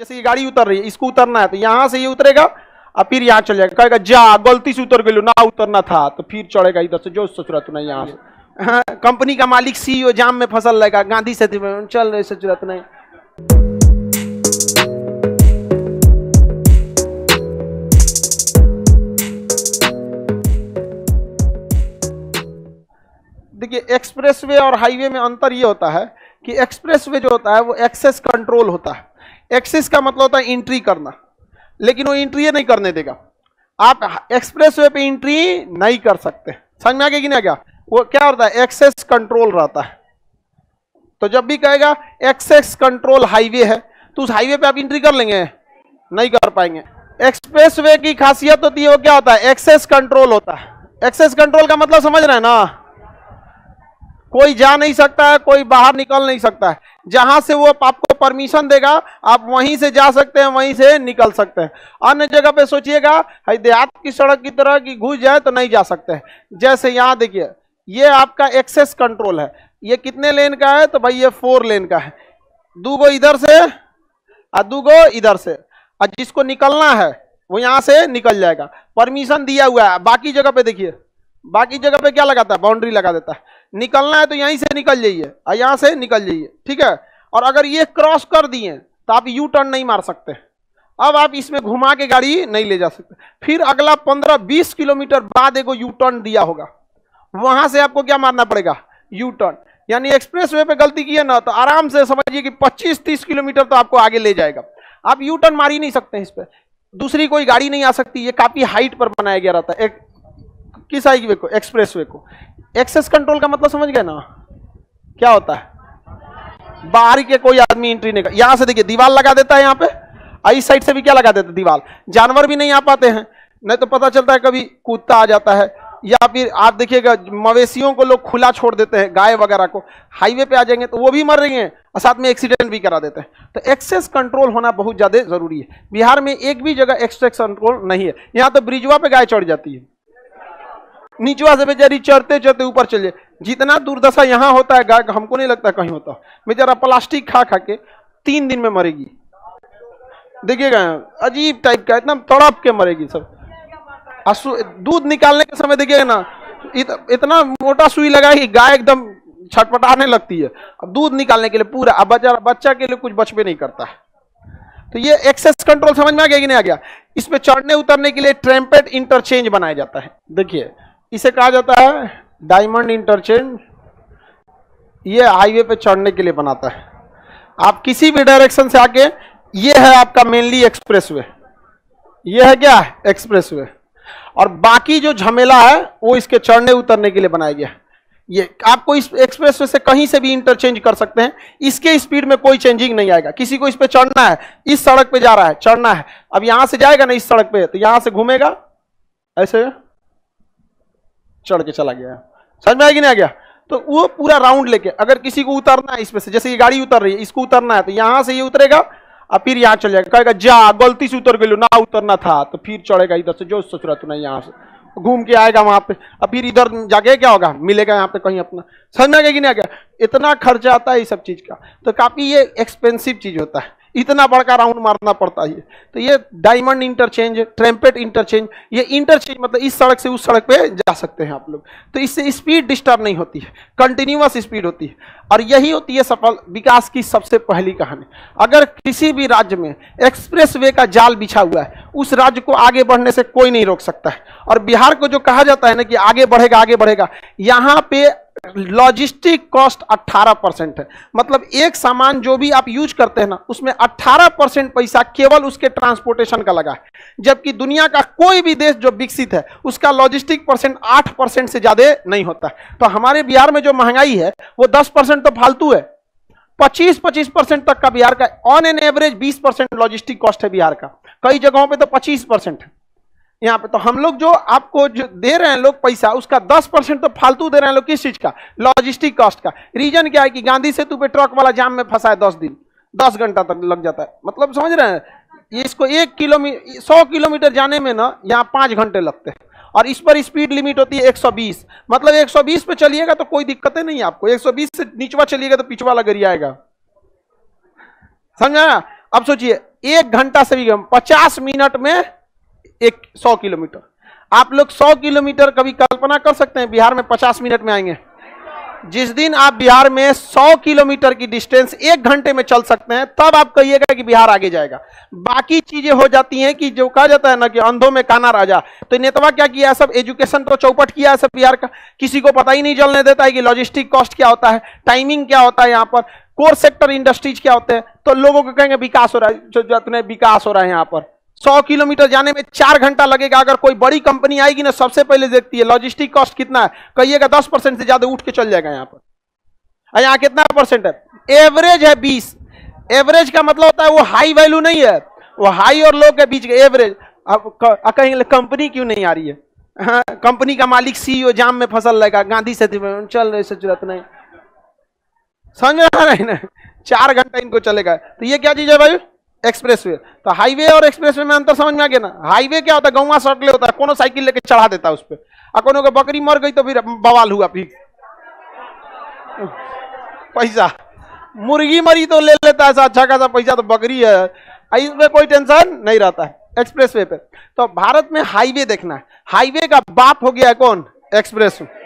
जैसे ये गाड़ी उतर रही है, इसको उतरना है तो यहाँ से ये उतरेगा और फिर यहाँ चल जाएगा, कहेगा जा गलती से उतर गए, ना उतरना था, तो फिर चढ़ेगा इधर से जो सोच रहा तू नहीं यहाँ से। हाँ, कंपनी का मालिक सीईओ जाम में फसल लगेगा, गांधी से चल रहे सोच रहा तू नहीं। देखिए एक्सप्रेसवे और हाईवे में अंतर ये होता है कि एक्सप्रेसवे जो होता है वो एक्सेस कंट्रोल होता है। एक्सेस का मतलब होता है एंट्री करना, लेकिन वो एंट्री नहीं करने देगा, आप एक्सप्रेसवे पे एंट्री नहीं कर सकते। समझ में आ गया कि नहीं? क्या वो क्या होता है? एक्सेस कंट्रोल रहता है। तो जब भी कहेगा एक्सेस कंट्रोल हाईवे है तो उस हाईवे पे आप एंट्री कर लेंगे? नहीं कर पाएंगे। एक्सप्रेसवे की खासियत होती है वो क्या होता है? एक्सेस कंट्रोल होता है। एक्सेस कंट्रोल का मतलब समझ रहे हैं ना, कोई जा नहीं सकता है, कोई बाहर निकल नहीं सकता है। जहां से वो आपको परमिशन देगा आप वहीं से जा सकते हैं, वहीं से निकल सकते हैं। अन्य जगह पे सोचिएगा देहात की सड़क की तरह की घुस जाए तो नहीं जा सकते हैं। जैसे यहाँ देखिए, ये आपका एक्सेस कंट्रोल है। ये कितने लेन का है? तो भाई ये 4 लेन का है, 2 गो इधर से और 2 गो इधर से, और जिसको निकलना है वो यहाँ से निकल जाएगा, परमिशन दिया हुआ है। बाकी जगह पे देखिए, बाकी जगह पे क्या लगाता है? बाउंड्री लगा देता है। निकलना है तो यहीं से निकल जाइए और यहाँ से निकल जाइए, ठीक है। और अगर ये क्रॉस कर दिए तो आप यू टर्न नहीं मार सकते, अब आप इसमें घुमा के गाड़ी नहीं ले जा सकते। फिर अगला 15-20 किलोमीटर बाद एगो यू टर्न दिया होगा, वहां से आपको क्या मारना पड़ेगा? U turn. यानी एक्सप्रेस वे पर गलती की है ना तो आराम से समझिए कि 25-30 किलोमीटर तो आपको आगे ले जाएगा, आप यू टर्न मार ही नहीं सकते। इस पर दूसरी कोई गाड़ी नहीं आ सकती, ये काफी हाइट पर बनाया गया रहता है। किस हाईवे को? एक्सप्रेस वे को। एक्सेस कंट्रोल का मतलब समझ गए ना क्या होता है? बाहर के कोई आदमी एंट्री नहीं कर। यहां से देखिए दीवार लगा देता है, यहाँ पे इस साइड से भी क्या लगा देता है? दीवार। जानवर भी नहीं आ पाते हैं, नहीं तो पता चलता है कभी कुत्ता आ जाता है, या फिर आप देखिएगा मवेशियों को लोग खुला छोड़ देते हैं, गाय वगैरह को। हाईवे पे आ जाएंगे तो वो भी मर रही हैं और साथ में एक्सीडेंट भी करा देते हैं। तो एक्सेस कंट्रोल होना बहुत ज़्यादा जरूरी है। बिहार में एक भी जगह एक्सेस कंट्रोल नहीं है। यहाँ तो ब्रिजवा पे गाय चढ़ जाती है, नीचवा से बेचारी चढ़ते चढ़ते ऊपर चले। जितना दुर्दशा यहाँ होता है गाय, हमको नहीं लगता कहीं होता। बेचारा प्लास्टिक खा खा के 3 दिन में मरेगी, देखिएगा अजीब टाइप का, इतना तड़प के मरेगी सब। दूध निकालने के समय देखिएगा ना इतना मोटा सुई लगा कि गाय एकदम छटपटाने लगती है, अब दूध निकालने के लिए पूरा, अब बेचारा बच्चा के लिए कुछ बचपे नहीं करता है। तो ये एक्सेस कंट्रोल समझ में आ गया कि नहीं आ गया? इस पर चढ़ने उतरने के लिए ट्रैम्पेट इंटरचेंज बनाया जाता है। देखिए इसे कहा जाता है डायमंड इंटरचेंज। ये हाईवे पे चढ़ने के लिए बनाता है, आप किसी भी डायरेक्शन से आके, ये है आपका मेनली एक्सप्रेसवे, ये है क्या एक्सप्रेसवे, और बाकी जो झमेला है वो इसके चढ़ने उतरने के लिए बनाया गया है। ये आपको इस एक्सप्रेसवे से कहीं से भी इंटरचेंज कर सकते हैं, इसके स्पीड में कोई चेंजिंग नहीं आएगा। किसी को इस पे चढ़ना है, इस सड़क पे जा रहा है, चढ़ना है, अब यहां से जाएगा ना इस सड़क पे, तो यहां से घूमेगा ऐसे चढ़ के चला गया। समझ में आया कि नहीं आ गया? तो वो पूरा राउंड लेके, अगर किसी को उतरना है इसमें से, जैसे ये गाड़ी उतर रही है, इसको उतरना है तो यहाँ से ये उतरेगा और फिर यहाँ चल जाएगा, कहेगा जा गलती से उतर गए, ना उतरना था, तो फिर चढ़ेगा इधर से जो सोच रहा तू नहीं, यहाँ से घूम के आएगा वहाँ पे, और फिर इधर जाके क्या होगा? मिलेगा यहाँ पे कहीं अपना। समझ में आएगा कि नहीं आ गया? इतना खर्चा आता है इस सब चीज़ का, तो काफ़ी ये एक्सपेंसिव चीज़ होता है, इतना बड़का राउंड मारना पड़ता है। तो ये डायमंड इंटरचेंज, ट्रैम्पेट इंटरचेंज, ये इंटरचेंज मतलब इस सड़क से उस सड़क पे जा सकते हैं आप लोग। तो इससे स्पीड डिस्टर्ब नहीं होती है, कंटिन्यूअस स्पीड होती है, और यही होती है सफल विकास की सबसे पहली कहानी। अगर किसी भी राज्य में एक्सप्रेसवे का जाल बिछा हुआ है, उस राज्य को आगे बढ़ने से कोई नहीं रोक सकता है। और बिहार को जो कहा जाता है ना कि आगे बढ़ेगा आगे बढ़ेगा, यहाँ पे लॉजिस्टिक कॉस्ट 18% है। मतलब एक सामान जो भी आप यूज करते हैं ना, उसमें 18% पैसा केवल उसके ट्रांसपोर्टेशन का लगा है, जबकि दुनिया का कोई भी देश जो विकसित है उसका लॉजिस्टिक परसेंट 8% से ज्यादा नहीं होता। तो हमारे बिहार में जो महंगाई है वो 10% तो फालतू है, 25-25% तक का बिहार का on an average 20% logistic cost है बिहार का, कई जगहों पर तो 25% है यहाँ पे। तो हम लोग जो आपको जो दे रहे हैं लोग पैसा, उसका 10% तो फालतू दे रहे हैं लोग, किस चीज का? लॉजिस्टिक कॉस्ट का। रीजन क्या है कि गांधी सेतु पे ट्रक वाला जाम में फंसा है 10 घंटा तक लग जाता है, मतलब समझ रहे हैं, इसको 100 किलोमीटर जाने में ना यहाँ 5 घंटे लगते हैं। और इस पर स्पीड लिमिट होती है 120, मतलब 120 पे चलिएगा तो कोई दिक्कतें नहीं है आपको, 120 से नीचवा चलिएगा तो पिछवा लग रही आएगा। समझ आया? अब सोचिए एक घंटा से भी कम 50 मिनट में 100 किलोमीटर। आप लोग 100 किलोमीटर कभी कल्पना कर सकते हैं बिहार में 50 मिनट में आएंगे? जिस दिन आप बिहार में 100 किलोमीटर की डिस्टेंस 1 घंटे में चल सकते हैं तब आप कहिएगा कि बिहार आगे जाएगा। बाकी चीजें हो जाती हैं कि जो कहा जाता है ना कि अंधों में काना राजा। तो नेतवा क्या किया, सब एजुकेशन तो चौपट किया है सब बिहार का, किसी को पता ही नहीं चलने देता है कि लॉजिस्टिक कॉस्ट क्या होता है, टाइमिंग क्या होता है, यहाँ पर कोर सेक्टर इंडस्ट्रीज क्या होते हैं। तो लोगों को कहेंगे विकास हो रहा है, विकास हो रहा है। यहाँ पर 100 किलोमीटर जाने में 4 घंटा लगेगा। अगर कोई बड़ी कंपनी आएगी ना सबसे पहले देखती है लॉजिस्टिक कॉस्ट कितना है, कहिएगा 10% से ज्यादा उठ के चल जाएगा। यहाँ पर यहाँ कितना परसेंट है, एवरेज है 20। एवरेज का मतलब होता है वो हाई वैल्यू नहीं है, वो हाई और लो के बीच का एवरेज। अब कहेंगे कंपनी क्यों नहीं आ रही है, हाँ, कंपनी का मालिक सीईओ जाम में फसल लगा, गांधी से चल रही जरूरत नहीं, समझ रहा है ना, 4 घंटा इनको चलेगा। तो ये क्या चीज है भाई, एक्सप्रेसवे। तो हाईवे और एक्सप्रेसवे में अंतर समझ में आ गया ना। हाईवे क्या होता है, गौवा सटले होता है, कोनो साइकिल लेके चढ़ा देता है उस पर, और कोनो को बकरी मर गई तो फिर बवाल हुआ, फिर पैसा, मुर्गी मरी तो ले लेता है अच्छा खासा पैसा, तो बकरी है, इसमें कोई टेंशन नहीं रहता है एक्सप्रेसवे पे। तो भारत में हाईवे देखना है, हाईवे का बाप हो गया है कौन, एक्सप्रेसवे।